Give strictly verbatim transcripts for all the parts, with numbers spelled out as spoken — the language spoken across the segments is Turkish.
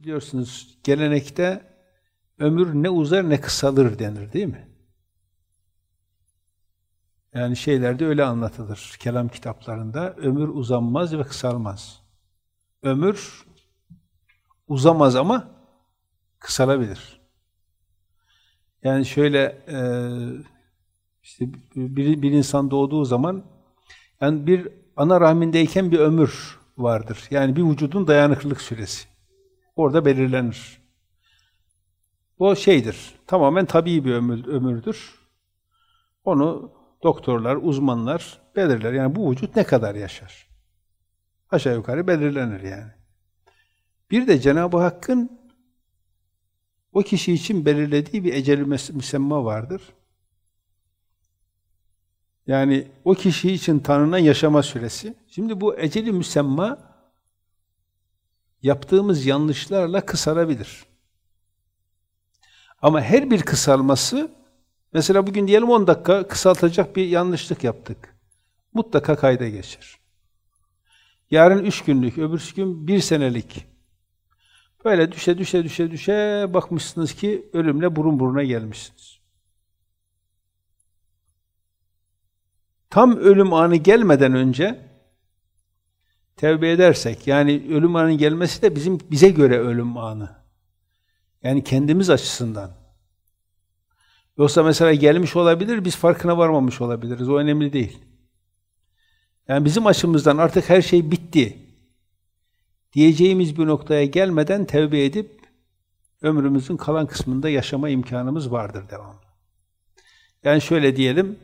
biliyorsunuz gelenekte ömür ne uzar ne kısalır denir değil mi? Yani şeylerde öyle anlatılır, kelam kitaplarında ömür uzanmaz ve kısalmaz. Ömür uzamaz ama kısalabilir. Yani şöyle işte bir, bir insan doğduğu zaman yani bir ana rahmindeyken bir ömür vardır. Yani bir vücudun dayanıklılık süresi. Orada belirlenir. O şeydir, tamamen tabii bir ömür, ömürdür. Onu doktorlar, uzmanlar belirler. Yani bu vücut ne kadar yaşar? Aşağı yukarı belirlenir yani. Bir de Cenab-ı Hakk'ın o kişi için belirlediği bir ecel-i müsemma vardır. Yani o kişi için tanınan yaşama süresi. Şimdi bu ecel-i müsemma yaptığımız yanlışlarla kısalabilir. Ama her bir kısalması, mesela bugün diyelim on dakika kısaltacak bir yanlışlık yaptık. Mutlaka kayda geçer. Yarın üç günlük, öbürsü gün bir senelik. Böyle düşe düşe düşe düşe bakmışsınız ki ölümle burun buruna gelmişsiniz. Tam ölüm anı gelmeden önce tevbe edersek, yani ölüm anının gelmesi de bizim bize göre ölüm anı. Yani kendimiz açısından. Yoksa mesela gelmiş olabilir, biz farkına varmamış olabiliriz. O önemli değil. Yani bizim açımızdan artık her şey bitti diyeceğimiz bir noktaya gelmeden tevbe edip ömrümüzün kalan kısmında yaşama imkanımız vardır devamlı. Yani şöyle diyelim,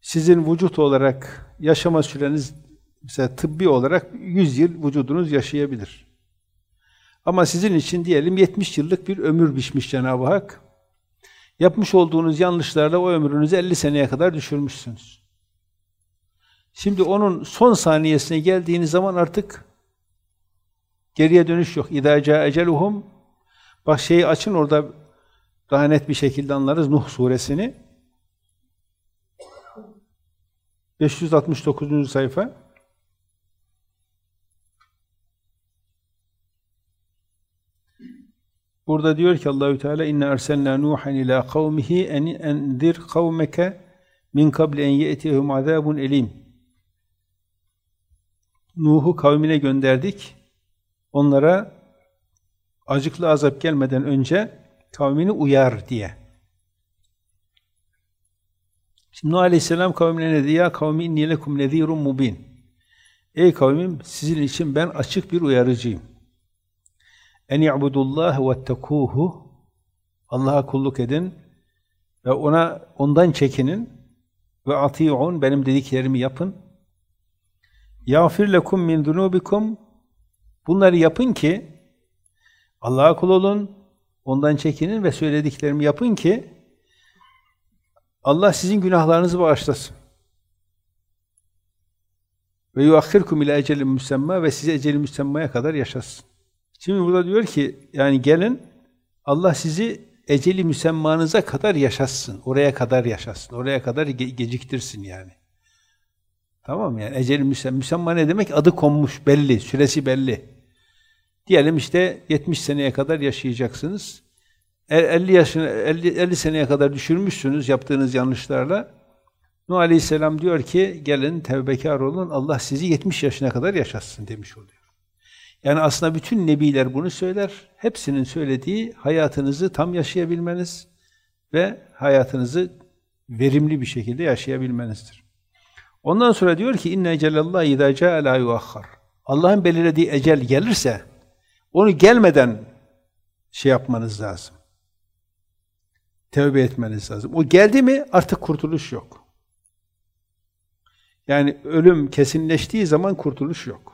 sizin vücut olarak yaşama süreniz, mesela tıbbi olarak yüz yıl vücudunuz yaşayabilir. Ama sizin için diyelim yetmiş yıllık bir ömür biçmiş Cenab-ı Hak. Yapmış olduğunuz yanlışlarla o ömrünüzü elli seneye kadar düşürmüşsünüz. Şimdi onun son saniyesine geldiğiniz zaman artık geriye dönüş yok. اِذَا جَاءَ اَجَلُهُمْ Bak şeyi açın, orada daha net bir şekilde anlarız Nuh Suresini. beş yüz altmış dokuzuncu sayfa. Burada diyor ki Allahü Teala inna erselna Nuhan ila kavmihi en endir kavmeke min kabli en yetihum azabun elim. Nuh'u kavmine gönderdik. Onlara acıklı azap gelmeden önce kavmini uyar diye. Şimdi Nuh Aleyhisselam kavmine ne diyor? Ya kavmi inni lekum nezirun mubin. Ey kavmim, sizin için ben açık bir uyarıcıyım. En i'budullahi vettekûhu, Allah'a kulluk edin ve ona ondan çekinin, ve ati'un, benim dediklerimi yapın. Yağfir lekum min zunubikum, bunları yapın ki Allah'a kul olun, ondan çekinin ve söylediklerimi yapın ki Allah sizin günahlarınızı bağışlasın. Ve yuakhirkum ila ecelin müsemma, ve sizi ecelin müsemmaya kadar yaşasın. Şimdi burada diyor ki, yani gelin, Allah sizi eceli müsemmanıza kadar yaşatsın, oraya kadar yaşatsın, oraya kadar ge geciktirsin yani. Tamam mı? Yani eceli müsemma, müsemma ne demek? Adı konmuş, belli, süresi belli. Diyelim işte yetmiş seneye kadar yaşayacaksınız, elli, yaşına, elli, elli seneye kadar düşürmüşsünüz yaptığınız yanlışlarla. Nuh Aleyhisselam diyor ki, gelin tevbekar olun, Allah sizi yetmiş yaşına kadar yaşatsın demiş oluyor. Yani aslında bütün nebiler bunu söyler. Hepsinin söylediği hayatınızı tam yaşayabilmeniz ve hayatınızı verimli bir şekilde yaşayabilmenizdir. Ondan sonra diyor ki inne ecelallahi izâ câe lâ yuahhar. Allah'ın belirlediği ecel gelirse onu gelmeden şey yapmanız lazım. Tevbe etmeniz lazım. O geldi mi artık kurtuluş yok. Yani ölüm kesinleştiği zaman kurtuluş yok.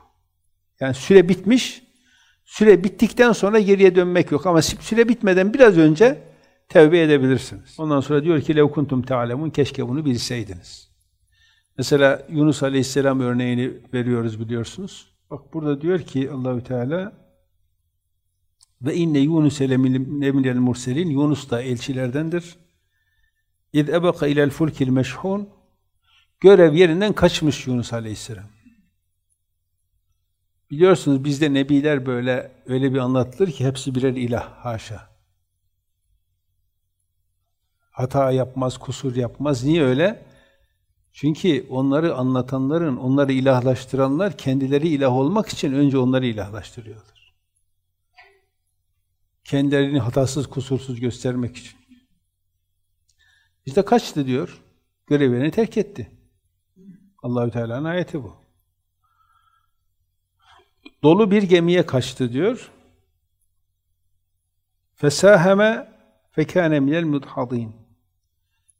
Yani süre bitmiş, süre bittikten sonra geriye dönmek yok. Ama süre bitmeden biraz önce tevbe edebilirsiniz. Ondan sonra diyor ki لَوْ كُنْتُمْ تَعْلَمُونَ Keşke bunu bilseydiniz. Mesela Yunus Aleyhisselam örneğini veriyoruz biliyorsunuz. Bak burada diyor ki Allahü Teala ve inne Yunus leminel murselin, Yunus da elçilerdendir. اِذْ اَبَقَ اِلَى الْفُلْكِ الْمَشْحُونَ Görev yerinden kaçmış Yunus Aleyhisselam. Biliyorsunuz bizde nebiler böyle öyle bir anlatılır ki hepsi birer ilah, haşa. Hata yapmaz, kusur yapmaz. Niye öyle? Çünkü onları anlatanların, onları ilahlaştıranlar kendileri ilah olmak için önce onları ilahlaştırıyorlar. Kendilerini hatasız, kusursuz göstermek için. Bizde kaçtı diyor, görevini terk etti. Allah-u Teala'nın ayeti bu. Dolu bir gemiye kaçtı diyor. فَسَاهَمَ فَكَانَ مِنَ الْمُدْحَض۪ينَ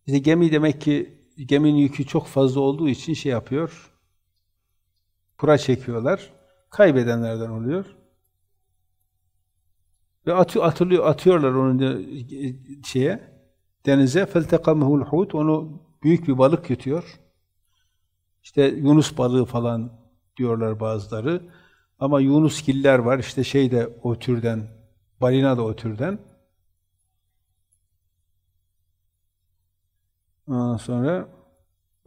İşte gemi demek ki, geminin yükü çok fazla olduğu için şey yapıyor, kura çekiyorlar, kaybedenlerden oluyor. Ve atıyor, atılıyor, atıyorlar onu şeye, denize, فَالْتَقَمْهُ الْحُوتُ Onu büyük bir balık yutuyor. İşte Yunus balığı falan diyorlar bazıları. Ama Yunusgiller var, işte şey de o türden, balina da o türden. Ondan sonra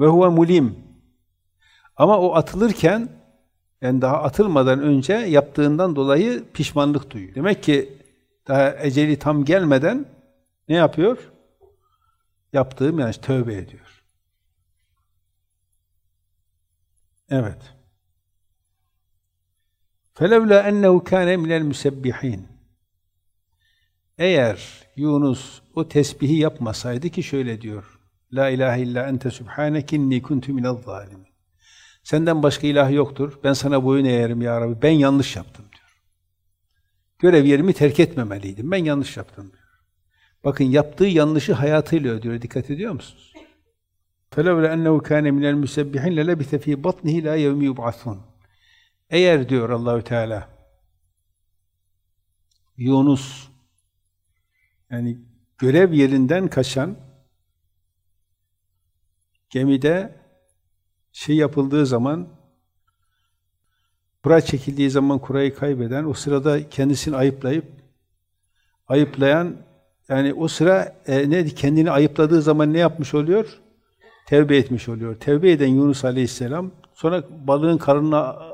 ve huve mulim. Ama o atılırken, yani daha atılmadan önce yaptığından dolayı pişmanlık duyuyor. Demek ki daha eceli tam gelmeden ne yapıyor? Yaptığım yani tövbe ediyor. Evet. فَلَوْلَا اَنَّهُ كَانَ مِنَ الْمُسَبِّح۪ينَ Eğer Yunus o tesbihi yapmasaydı ki şöyle diyor, La ilahe illa ente subhaneke inni kuntu minel-zalimin. Senden başka ilah yoktur, ben sana boyun eğerim ya Rabbi, ben yanlış yaptım diyor. Görev yerimi terk etmemeliydim, ben yanlış yaptım diyor. Bakın yaptığı yanlışı hayatıyla ödüyor, dikkat ediyor musunuz? فَلَوْلَا اَنَّهُ كَانَ مِنَ الْمُسَبِّح۪ينَ لَلَبِثَ ف۪ي بَطْنِهِ لَا يَوْمِ يُبْعَثُونَ Eğer diyor Allahü Teala Yunus yani görev yerinden kaçan gemide şey yapıldığı zaman kura çekildiği zaman kurayı kaybeden o sırada kendisini ayıplayıp ayıplayan yani o sıra e, ne kendini ayıpladığı zaman ne yapmış oluyor? Tevbe etmiş oluyor. Tevbe eden Yunus Aleyhisselam sonra balığın karnına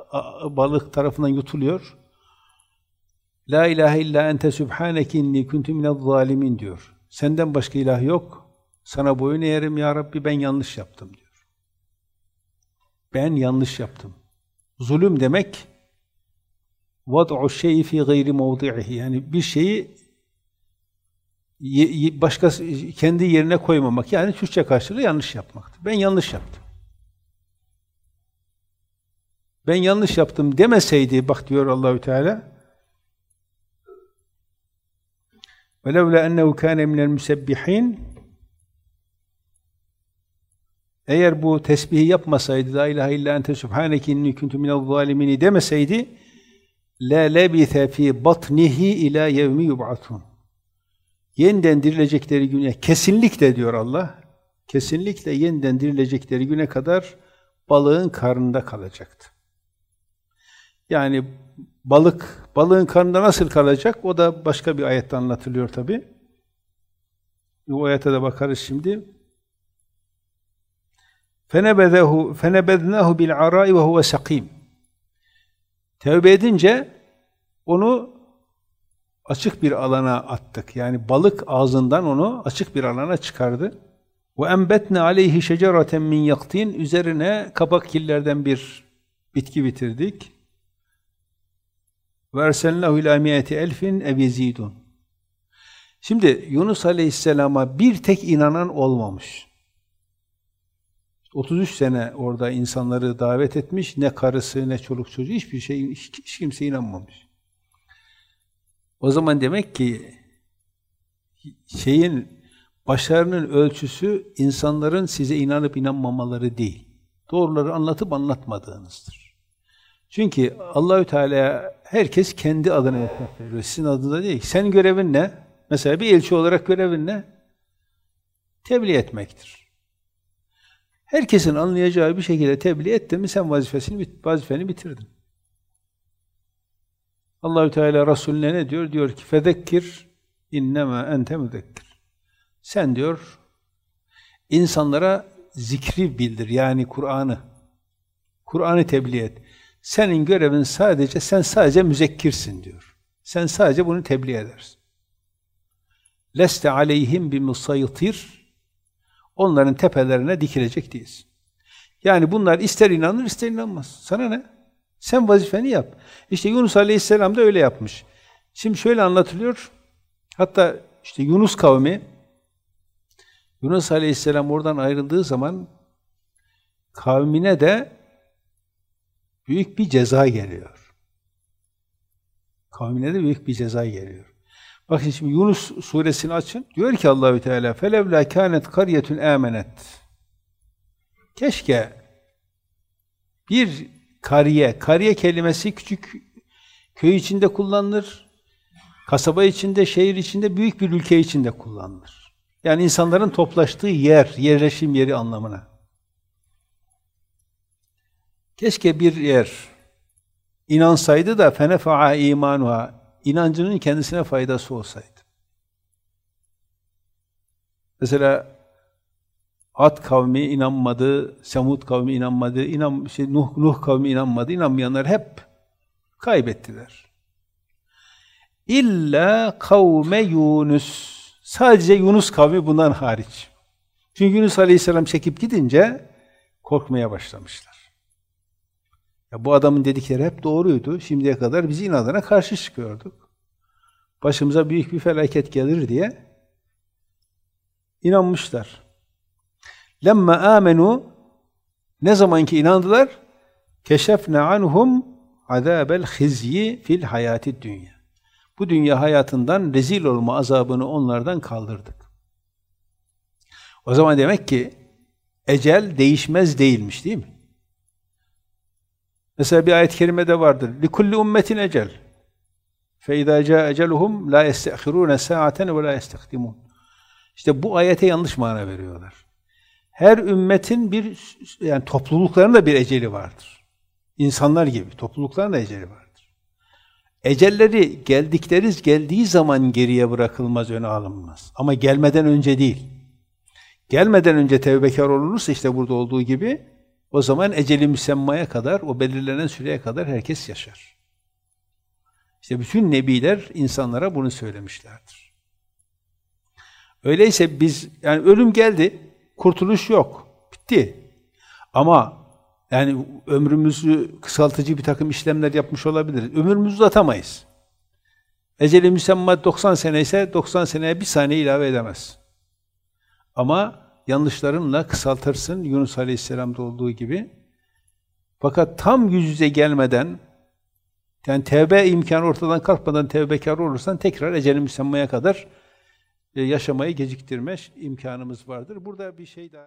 balık tarafından yutuluyor. La ilahe illa ente subhaneke inni kuntu minel-zalimin diyor. Senden başka ilah yok. Sana boyun eğerim ya Rabbi ben yanlış yaptım diyor. Ben yanlış yaptım. Zulüm demek vad'u şey'i fi gayri mevdi'ihi. Yani bir şeyi başka kendi yerine koymamak. Yani Türkçe karşılığı yanlış yapmaktır. Ben yanlış yaptım. Ben yanlış yaptım demeseydi, bak diyor Allahü Teala. وَلَوْلَا اَنَّهُ كَانَ مِنَ الْمُسَبِّح۪ينَ Eğer bu tesbihi yapmasaydı, لَا اِلَٰهَ اِلَّا اَنْتَ سُبْحَانَكِ اِنِّي كُنْتُ مِنَ الظَّالِمِينَ demeseydi, لَا لَبِثَ ف۪ي بَطْنِهِ اِلَى يَوْمِ يُبْعَثُونَ Yeniden dirilecekleri güne, kesinlikle diyor Allah, kesinlikle yeniden dirilecekleri güne kadar balığın karnında kalacaktı. Yani balık, balığın karnında nasıl kalacak? O da başka bir ayette anlatılıyor tabi. O ayete de bakarız şimdi. فَنَبَذَهُ فَنَبَذْنَاهُ بِالْعَرَاءِ وَهُوَ سَقِيمٌ Tevbe edince onu açık bir alana attık. Yani balık ağzından onu açık bir alana çıkardı. وَاَنْبَتْنَا عَلَيْهِ شَجَرَةً مِنْ يَقْطِينَ Üzerine kabak killerden bir bitki bitirdik. وَاَرْسَلْنَهُ اِلَى مِيَةِ اَلْفٍ اَوْ Şimdi Yunus Aleyhisselam'a bir tek inanan olmamış. otuz üç sene orada insanları davet etmiş, ne karısı ne çoluk çocuğu, hiçbir şey, hiç kimse inanmamış. O zaman demek ki şeyin, başarının ölçüsü insanların size inanıp inanmamaları değil, doğruları anlatıp anlatmadığınızdır. Çünkü Allahü Teala'ya herkes kendi adına hesap veriyor. Sizin adına değil. Sen görevin ne? Mesela bir elçi olarak görevin ne? Tebliğ etmektir. Herkesin anlayacağı bir şekilde tebliğ ettin mi sen vazifesini, vazifeni bitirdin. Allahü Teala Rasulüne ne diyor? Diyor ki fezekkir innema ente müzekkir. Sen diyor insanlara zikri bildir yani Kur'an'ı. Kur'an'ı tebliğ et. Senin görevin sadece, sen sadece müzekkirsin diyor. Sen sadece bunu tebliğ edersin. Leste aleyhim bimusaytir. Onların tepelerine dikilecek değilsin. Yani bunlar ister inanır ister inanmaz. Sana ne? Sen vazifeni yap. İşte Yunus Aleyhisselam da öyle yapmış. Şimdi şöyle anlatılıyor. Hatta işte Yunus kavmi, Yunus Aleyhisselam oradan ayrıldığı zaman kavmine de büyük bir ceza geliyor. Kavmine de büyük bir ceza geliyor. Bakın şimdi Yunus suresini açın. Diyor ki Allahü Teala فَلَوْلَا كَانَتْ قَرْيَةٌ آمَنَتْ. Keşke bir kariye, kariye kelimesi küçük köy içinde kullanılır, kasaba içinde, şehir içinde, büyük bir ülke içinde kullanılır. Yani insanların toplaştığı yer, yerleşim yeri anlamına. Keşke bir yer inansaydı da fenefa'a imanuha, inancının kendisine faydası olsaydı. Mesela Ad kavmi inanmadı, Semud kavmi inanmadı, inan, şey, Nuh, Nuh kavmi inanmadı, inanmayanlar hep kaybettiler. İlla kavme Yunus. Sadece Yunus kavmi bundan hariç. Çünkü Yunus Aleyhisselam çekip gidince korkmaya başlamışlar. Ya bu adamın dedikleri hep doğruydu, şimdiye kadar biz inadına karşı çıkıyorduk. Başımıza büyük bir felaket gelir diye inanmışlar. Lemma amenu, ne zaman ki inandılar, keşefne anhum azabel hizyi fil hayati dünya. Bu dünya hayatından rezil olma azabını onlardan kaldırdık. O zaman demek ki ecel değişmez değilmiş, değil mi? Mesela bir ayet-i kerimede vardır. Likulli ummetin ecel. Fe izâ câe eceluhum lâ yeste'hirûne sâaten ve lâ yesteqdimûn. İşte bu ayete yanlış mana veriyorlar. Her ümmetin bir, yani toplulukların da bir eceli vardır. İnsanlar gibi toplulukların da eceli vardır. Ecelleri geldikleri, geldiği zaman geriye bırakılmaz, öne alınmaz. Ama gelmeden önce değil. Gelmeden önce tevbekar olunursa işte burada olduğu gibi, o zaman eceli müsemmaya kadar, o belirlenen süreye kadar herkes yaşar. İşte bütün nebiler insanlara bunu söylemişlerdir. Öyleyse biz, yani ölüm geldi, kurtuluş yok, bitti. Ama yani ömrümüzü kısaltıcı bir takım işlemler yapmış olabiliriz. Ömrümüzü uzatamayız. Eceli müsemma doksan sene ise doksan seneye bir saniye ilave edemez. Ama yanlışlarınla kısaltırsın, Yunus Aleyhisselam'da olduğu gibi. Fakat tam yüz yüze gelmeden, yani tevbe imkanı ortadan kalkmadan tevbekar olursan tekrar eceli müsemmaya kadar yaşamayı geciktirme imkanımız vardır. Burada bir şey daha